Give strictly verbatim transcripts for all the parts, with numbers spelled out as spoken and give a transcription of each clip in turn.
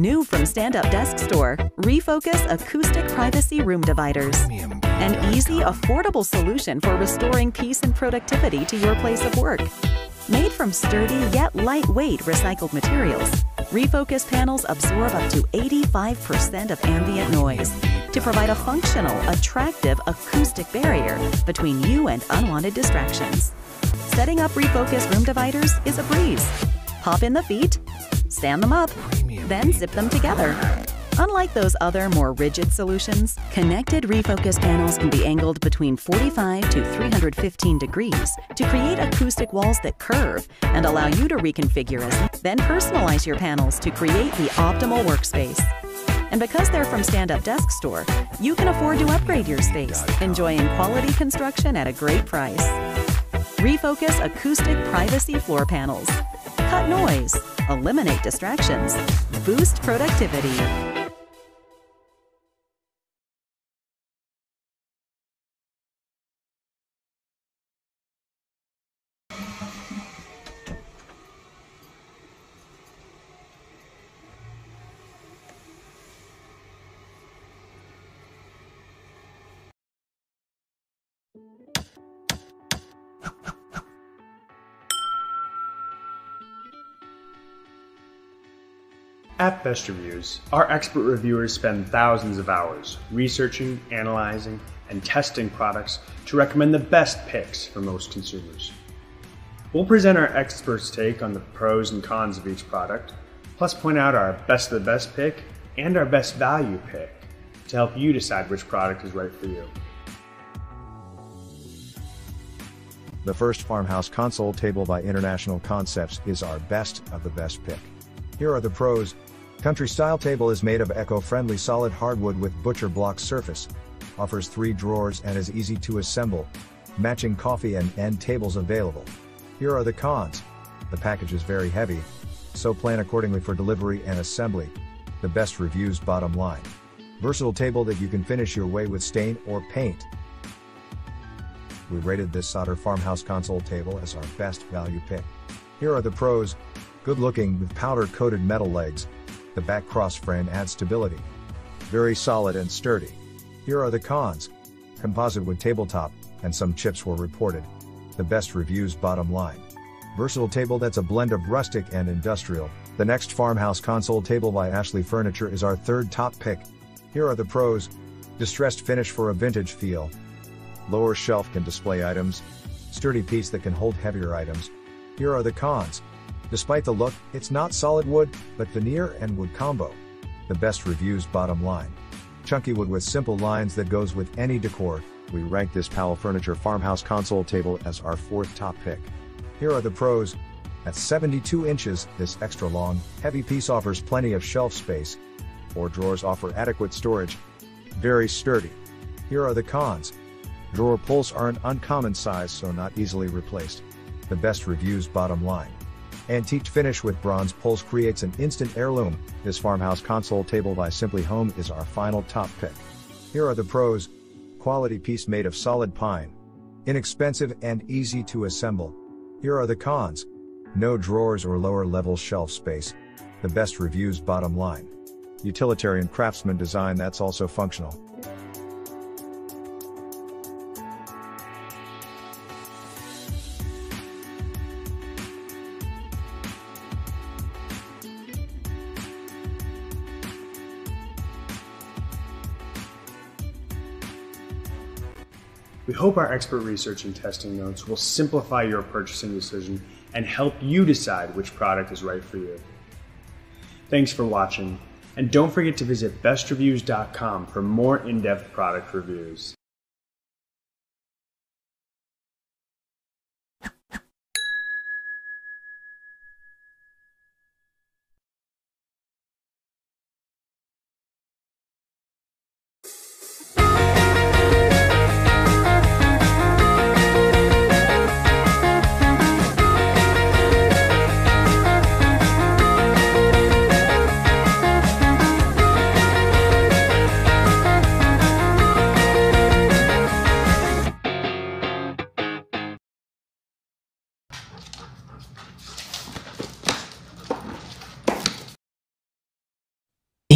New from Stand Up Desk Store, Refocus acoustic privacy room dividers. An easy, affordable solution for restoring peace and productivity to your place of work. Made from sturdy yet lightweight recycled materials, Refocus panels absorb up to eighty-five percent of ambient noise to provide a functional, attractive acoustic barrier between you and unwanted distractions. Setting up Refocus room dividers is a breeze. Pop in the feet, stand them up, then zip them together. Unlike those other more rigid solutions, connected Refocus panels can be angled between forty-five to three hundred fifteen degrees to create acoustic walls that curve and allow you to reconfigure as, then personalize your panels to create the optimal workspace. And because they're from Stand Up Desk Store, you can afford to upgrade your space, enjoying quality construction at a great price. Refocus acoustic privacy floor panels. Cut noise, eliminate distractions, boost productivity. At Best Reviews, our expert reviewers spend thousands of hours researching, analyzing, and testing products to recommend the best picks for most consumers. We'll present our experts' take on the pros and cons of each product, plus point out our best of the best pick and our best value pick to help you decide which product is right for you. The first farmhouse console table by International Concepts is our best of the best pick. Here are the pros. Country-style table is made of eco-friendly solid hardwood with butcher block surface, offers three drawers and is easy to assemble, matching coffee and end tables available. Here are the cons. The package is very heavy, so plan accordingly for delivery and assembly. The Best Reviews bottom line. Versatile table that you can finish your way with stain or paint. We rated this Sauder farmhouse console table as our best value pick. Here are the pros. Good looking with powder-coated metal legs. The back cross frame adds stability. Very solid and sturdy. Here are the cons. Composite wood tabletop, and some chips were reported. The Best Reviews bottom line. Versatile table that's a blend of rustic and industrial. The next farmhouse console table by Ashley Furniture is our third top pick. Here are the pros. Distressed finish for a vintage feel. Lower shelf can display items. Sturdy piece that can hold heavier items. Here are the cons. Despite the look, it's not solid wood, but veneer and wood combo. The Best Reviews bottom line. Chunky wood with simple lines that goes with any decor. We rank this Powell Furniture farmhouse console table as our fourth top pick. Here are the pros. At seventy-two inches, this extra long, heavy piece offers plenty of shelf space. Four drawers offer adequate storage. Very sturdy. Here are the cons. Drawer pulls are an uncommon size, so not easily replaced. The Best Reviews bottom line. Antique finish with bronze poles creates an instant heirloom. This farmhouse console table by Simply Home is our final top pick. Here are the pros. Quality piece made of solid pine. Inexpensive and easy to assemble. Here are the cons. No drawers or lower level shelf space. The Best Reviews bottom line. Utilitarian craftsman design that's also functional. We hope our expert research and testing notes will simplify your purchasing decision and help you decide which product is right for you. Thanks for watching, and don't forget to visit best reviews dot com for more in-depth product reviews.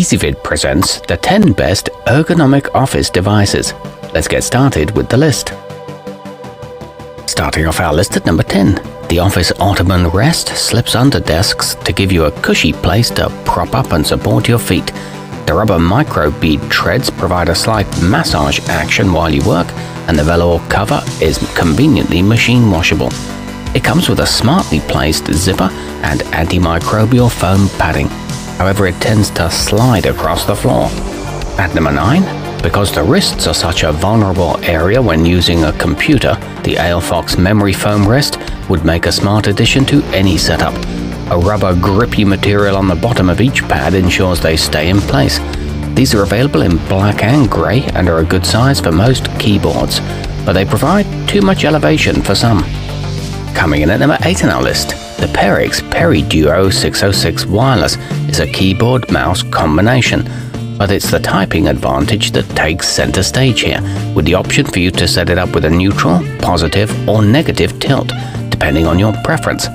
EasyVid presents the ten best ergonomic office devices. Let's get started with the list. Starting off our list at number ten, the office ottoman rest slips under desks to give you a cushy place to prop up and support your feet. The rubber micro bead treads provide a slight massage action while you work, and the velour cover is conveniently machine washable. It comes with a smartly placed zipper and antimicrobial foam padding. However, it tends to slide across the floor. At number nine, because the wrists are such a vulnerable area when using a computer, the Alefox memory foam rest would make a smart addition to any setup. A rubber grippy material on the bottom of each pad ensures they stay in place. These are available in black and grey and are a good size for most keyboards, but they provide too much elevation for some. Coming in at number eight on our list, the Perixx PeriDuo six oh six wireless is a keyboard-mouse combination, but it's the typing advantage that takes center stage here, with the option for you to set it up with a neutral, positive, or negative tilt, depending on your preference.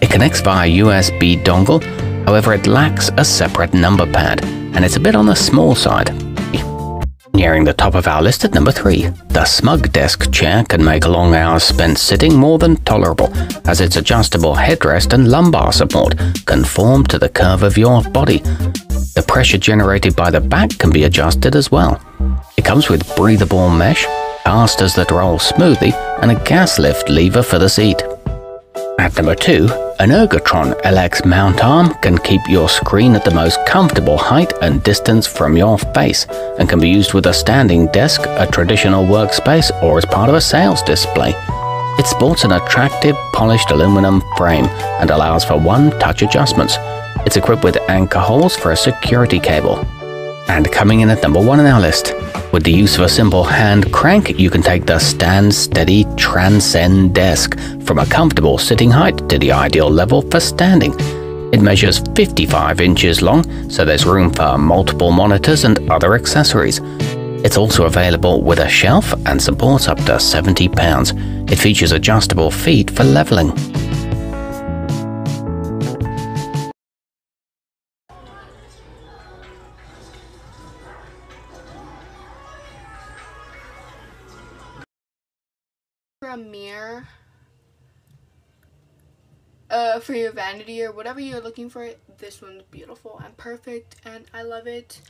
It connects via U S B dongle, however it lacks a separate number pad, and it's a bit on the small side. Nearing the top of our list at number three, the smug desk chair can make long hours spent sitting more than tolerable, as its adjustable headrest and lumbar support conform to the curve of your body. The pressure generated by the back can be adjusted as well. It comes with breathable mesh, casters that roll smoothly, and a gas lift lever for the seat. At number two, an Ergotron L X mount arm can keep your screen at the most comfortable height and distance from your face, and can be used with a standing desk, a traditional workspace, or as part of a sales display. It sports an attractive polished aluminum frame and allows for one-touch adjustments. It's equipped with anchor holes for a security cable. And coming in at number one on our list, with the use of a simple hand crank, you can take the Stand Steady Transcend desk from a comfortable sitting height to the ideal level for standing. It measures fifty-five inches long, so there's room for multiple monitors and other accessories. It's also available with a shelf and supports up to seventy pounds. It features adjustable feet for leveling. A mirror uh, for your vanity or whatever you're looking for. This one's beautiful and perfect, and I love it,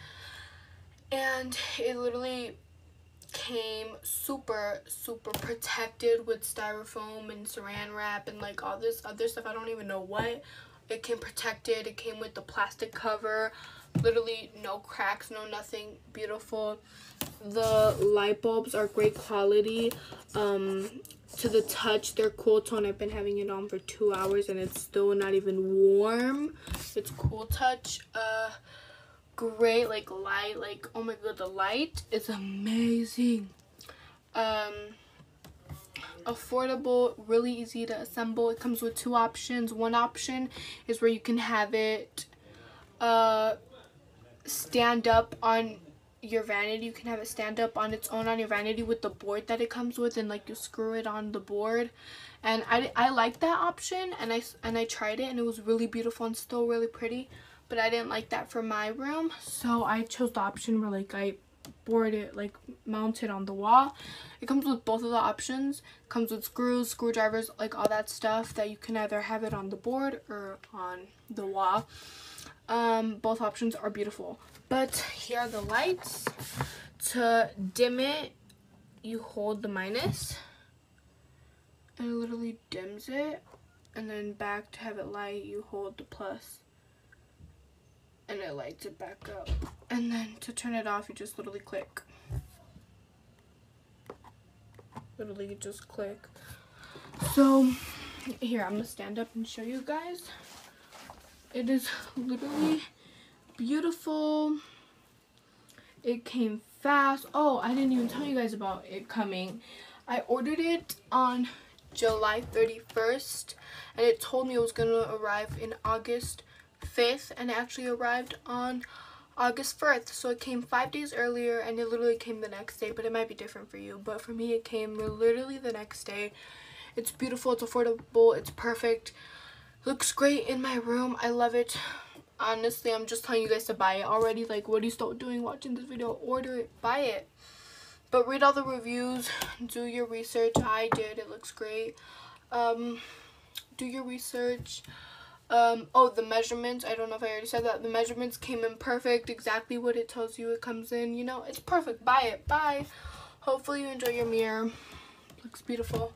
and it literally came super super protected with styrofoam and saran wrap and like all this other stuff. I don't even know what. It came protected, it came with the plastic cover, literally no cracks, no nothing. Beautiful. The light bulbs are great quality. Um to the touch, they're cool tone. I've been having it on for two hours and it's still not even warm. It's cool touch. Uh great, like light, like oh my god, the light is amazing. Um affordable, really easy to assemble. It comes with two options. One option is where you can have it uh stand up on your vanity. You can have it stand up on its own on your vanity with the board that it comes with, and like you screw it on the board. And I, I like that option, and I and I tried it and it was really beautiful and still really pretty, but I didn't like that for my room, so I chose the option where like I board it, like mounted on the wall. It comes with both of the options. It comes with screws, screwdrivers, like all that stuff that you can either have it on the board or on the wall. Um both options are beautiful, but here are the lights. To dim it, you hold the minus and it literally dims it, and then back to have it light, you hold the plus and it lights it back up. And then to turn it off, you just literally click. Literally you just click. So here, I'm gonna stand up and show you guys. It is literally beautiful. It came fast. Oh, I didn't even tell you guys about it coming. I ordered it on July thirty-first and it told me it was gonna arrive in August fifth, and it actually arrived on August first, so it came five days earlier, and it literally came the next day, but it might be different for you, but for me it came literally the next day. It's beautiful, it's affordable, it's perfect, looks great in my room. I love it. honestly, I'm just telling you guys to buy it already. Like, what are you still doing watching this video? Order it, buy it. But read all the reviews, do your research. I did, it looks great. Um, do your research. Um, oh, the measurements, I don't know if I already said that. The measurements came in perfect, exactly what it tells you it comes in. You know, it's perfect. Buy it, bye. Hopefully you enjoy your mirror. Looks beautiful.